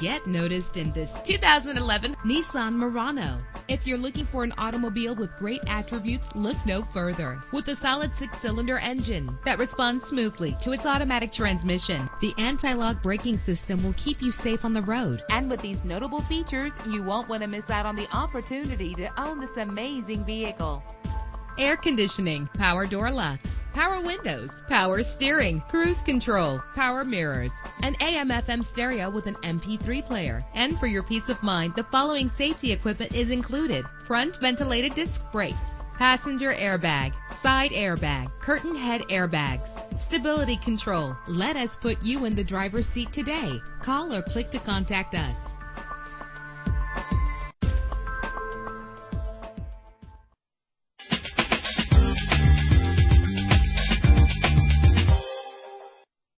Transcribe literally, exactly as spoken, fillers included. Get noticed in this two thousand eleven Nissan Murano. If you're looking for an automobile with great attributes, look no further. With a solid six-cylinder engine that responds smoothly to its automatic transmission, the anti-lock braking system will keep you safe on the road. And with these notable features, you won't want to miss out on the opportunity to own this amazing vehicle. Air conditioning, power door locks, power windows, power steering, cruise control, power mirrors, an A M F M stereo with an M P three player. And for your peace of mind, the following safety equipment is included: front ventilated disc brakes, passenger airbag, side airbag, curtain head airbags, stability control. Let us put you in the driver's seat today. Call or click to contact us.